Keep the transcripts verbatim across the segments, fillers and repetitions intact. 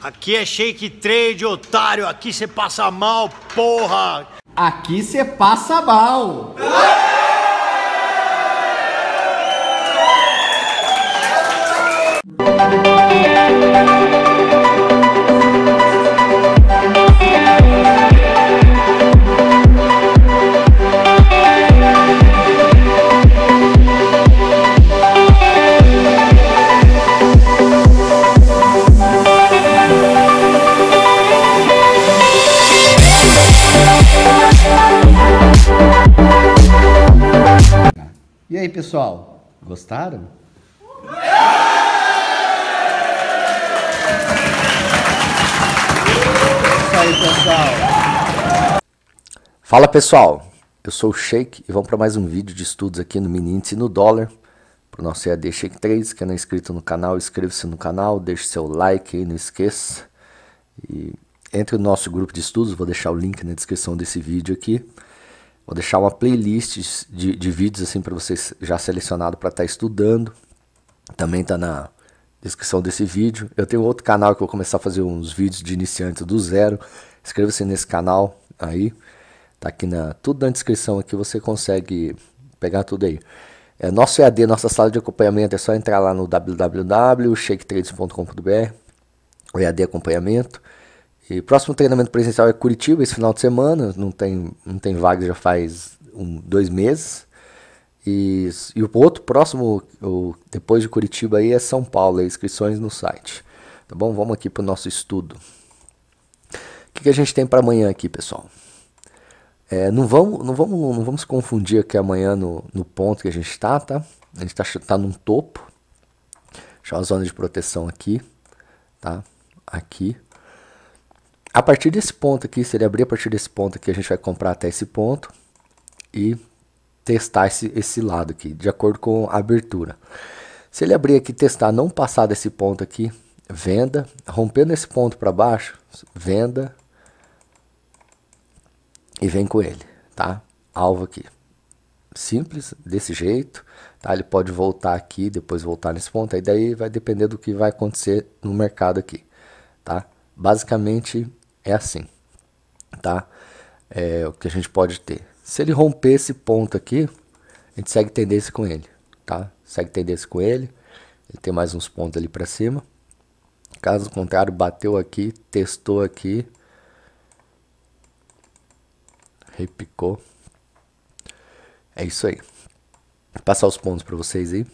Aqui é Sheik Trade, otário. Aqui você passa mal, porra. Aqui você passa mal. E aí, pessoal, gostaram? Aí, pessoal. Fala, pessoal, eu sou o Sheik e vamos para mais um vídeo de estudos aqui no Mini e no Dólar para o nosso E A D Sheik três. Quem não é inscrito no canal, inscreva-se no canal, deixe seu like aí, não esqueça, e entre no nosso grupo de estudos. Vou deixar o link na descrição desse vídeo aqui, vou deixar uma playlist de, de vídeos assim para vocês já selecionado para estar estudando, também tá na descrição desse vídeo. Eu tenho outro canal que eu vou começar a fazer uns vídeos de iniciantes do zero. Inscreva-se nesse canal aí, tá aqui na, tudo na descrição aqui, você consegue pegar tudo aí. É nosso E A D, nossa sala de acompanhamento, é só entrar lá no w w w ponto shake trades ponto com ponto b r, o E A D acompanhamento. E próximo treinamento presencial é Curitiba, esse final de semana, não tem, não tem vaga já faz um, dois meses. E, e o outro próximo, o, depois de Curitiba, aí é São Paulo, é inscrições no site. Tá bom? Vamos aqui para o nosso estudo. O que, que a gente tem para amanhã aqui, pessoal? É, não, vamos, não, vamos, não vamos confundir aqui amanhã no, no ponto que a gente está, tá? A gente está tá num topo. Deixa uma zona de proteção aqui, tá? Aqui. A partir desse ponto aqui, se ele abrir a partir desse ponto aqui, a gente vai comprar até esse ponto. E testar esse, esse lado aqui, de acordo com a abertura. Se ele abrir aqui, testar, não passar desse ponto aqui, venda. Rompendo esse ponto para baixo, venda. E vem com ele, tá? Alvo aqui. Simples, desse jeito. Tá? Ele pode voltar aqui, depois voltar nesse ponto. Aí daí vai depender do que vai acontecer no mercado aqui, tá? Basicamente é assim, tá? É o que a gente pode ter. Se ele romper esse ponto aqui, a gente segue tendência com ele, tá? Segue tendência com ele, ele tem mais uns pontos ali para cima. Caso contrário, bateu aqui, testou aqui, repicou. É isso aí. Vou passar os pontos para vocês aí.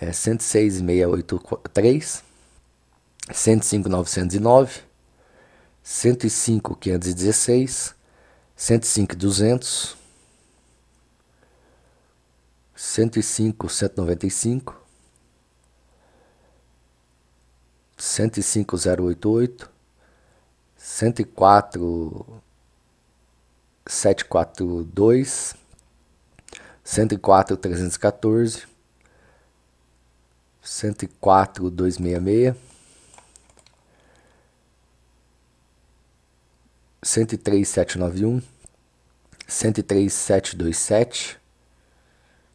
É cento e seis mil seiscentos e oitenta e três, cento e cinco mil novecentos e nove, cento e cinco mil quinhentos e dezesseis, cento e cinco mil e duzentos, cento e cinco mil cento e noventa e cinco, cento e cinco mil oitenta e oito, cento e quatro mil setecentos e quarenta e dois, cento e quatro mil trezentos e catorze, cento e quatro mil duzentos e sessenta e seis, cento e três mil setecentos e noventa e um, cento e três mil setecentos e vinte e sete,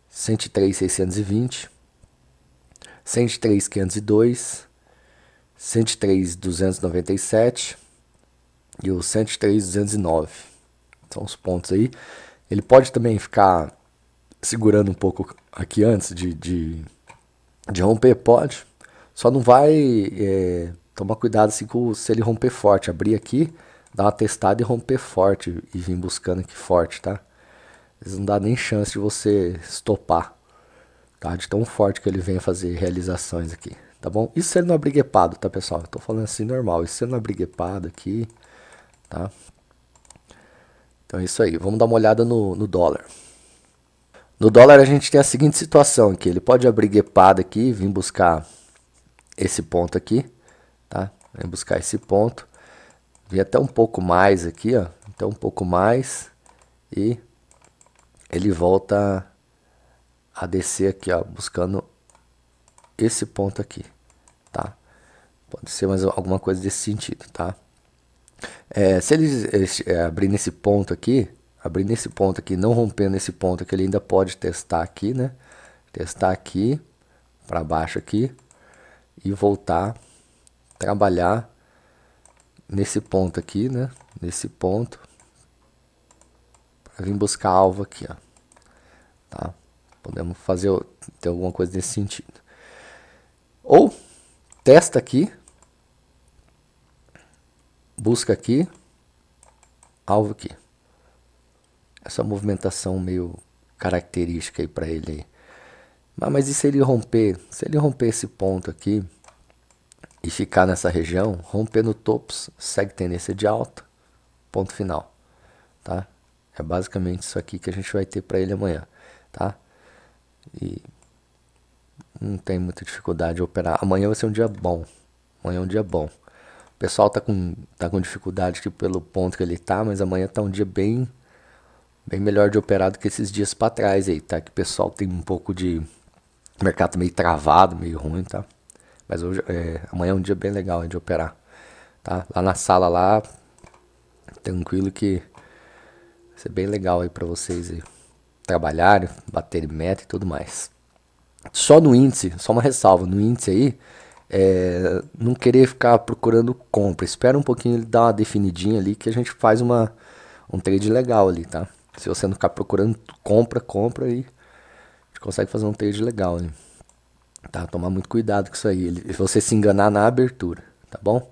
cento e três mil seiscentos e vinte, cento e três mil quinhentos e dois, cento e três mil duzentos e noventa e sete e o cento e três mil duzentos e nove. São os pontos aí. Ele pode também ficar segurando um pouco aqui antes de, de, de romper, pode. Só não vai é, tomar cuidado assim com, se ele romper forte, abrir aqui, dar uma testada e romper forte e vir buscando aqui forte, tá? Eles não dá nem chance de você estopar, tá? De tão forte que ele venha fazer realizações aqui, tá bom? Isso se ele não abrir guepado, tá, pessoal? Eu tô falando assim normal, isso se ele não abrir guepado aqui, tá? Então é isso aí, vamos dar uma olhada no, no dólar. No dólar a gente tem a seguinte situação aqui, ele pode abrir guepado aqui, vir buscar esse ponto aqui, tá? Vem buscar esse ponto. Vem até um pouco mais aqui, ó, até um pouco mais, e ele volta a descer aqui, ó, buscando esse ponto aqui, tá? Pode ser mais alguma coisa desse sentido, tá? É, se eles é, abrir esse ponto aqui, abrir nesse ponto aqui, não rompendo esse ponto aqui, ele ainda pode testar aqui, né? Testar aqui, para baixo aqui, e voltar, trabalhar nesse ponto aqui, né? Nesse ponto, para vir buscar alvo aqui, ó. Tá? Podemos fazer ter alguma coisa nesse sentido. Ou testa aqui, busca aqui, alvo aqui. Essa movimentação meio característica aí para ele aí. Mas, mas e se ele romper? Se ele romper esse ponto aqui e ficar nessa região, rompendo topos, segue tendência de alta, ponto final, tá? É basicamente isso aqui que a gente vai ter para ele amanhã, tá? E não tem muita dificuldade de operar. Amanhã vai ser um dia bom. Amanhã é um dia bom. O pessoal tá com, tá com dificuldade aqui pelo ponto que ele tá, mas amanhã tá um dia bem... bem melhor de operar do que esses dias para trás aí, tá? Que o pessoal tem um pouco de... o mercado meio travado, meio ruim, tá? Mas hoje, é, amanhã é um dia bem legal aí de operar, tá? Lá na sala lá, tranquilo que vai ser bem legal aí para vocês aí trabalharem, baterem meta e tudo mais. Só no índice, só uma ressalva, no índice aí, é, não querer ficar procurando compra. Espera um pouquinho, ele dá uma definidinha ali que a gente faz uma, um trade legal ali, tá? Se você não ficar procurando, compra, compra e a gente consegue fazer um trade legal, né? Tá? Tomar muito cuidado com isso aí. Ele, você se enganar na abertura, tá bom?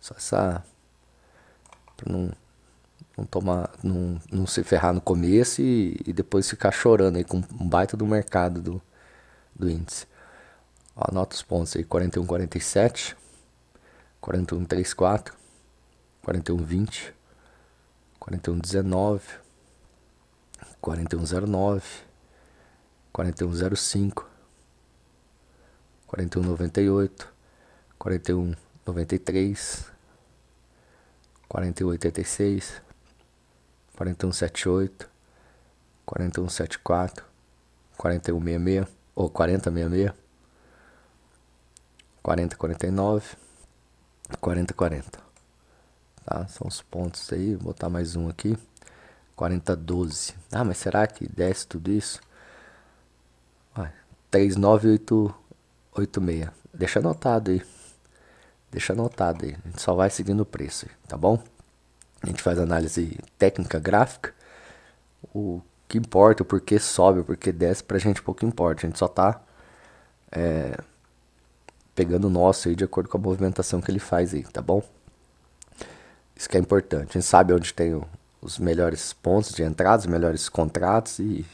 Só essa... pra não, não tomar... Não, não se ferrar no começo e, e depois ficar chorando aí com um baita do mercado do, do índice. Ó, anota os pontos aí. quarenta e um, quarenta e sete. quarenta e um, trinta e quatro. quarenta e um, vinte. quarenta e um, dezenove. quarenta e um, zero nove, quarenta e um, zero cinco, quarenta e um, noventa e oito, quarenta e um, noventa e três, quarenta e um, oitenta e seis, quarenta e um, setenta e oito, quarenta e um, setenta e quatro, quarenta e um, sessenta e seis, ou quarenta, sessenta e seis, quarenta, quarenta e nove, quarenta, quarenta. Tá? São os pontos aí, vou botar mais um aqui. quarenta, doze. Ah, mas será que desce tudo isso? três, nove, oito, oito, seis. Deixa anotado aí. Deixa anotado aí. A gente só vai seguindo o preço, aí, tá bom? A gente faz análise técnica gráfica. O que importa, o porquê sobe, o porquê desce, pra gente pouco importa. A gente só tá é, pegando o nosso aí de acordo com a movimentação que ele faz aí, tá bom? Isso que é importante. A gente sabe onde tem o os melhores pontos de entrada, os melhores contratos, e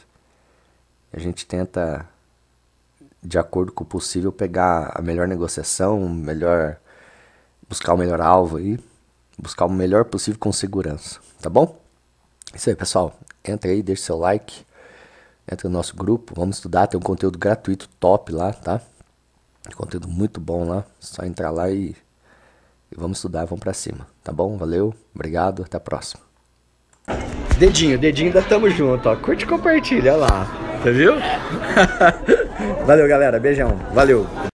a gente tenta, de acordo com o possível, pegar a melhor negociação, melhor, buscar o melhor alvo aí, buscar o melhor possível com segurança, tá bom? Isso aí, pessoal, entra aí, deixa seu like, entra no nosso grupo, vamos estudar, tem um conteúdo gratuito top lá, tá? Um conteúdo muito bom lá, só entrar lá e, e vamos estudar, vamos pra cima, tá bom? Valeu, obrigado, até a próxima. Dedinho, dedinho da tamo junto, ó. Curte e compartilha, olha lá. Você viu? Valeu, galera. Beijão. Valeu.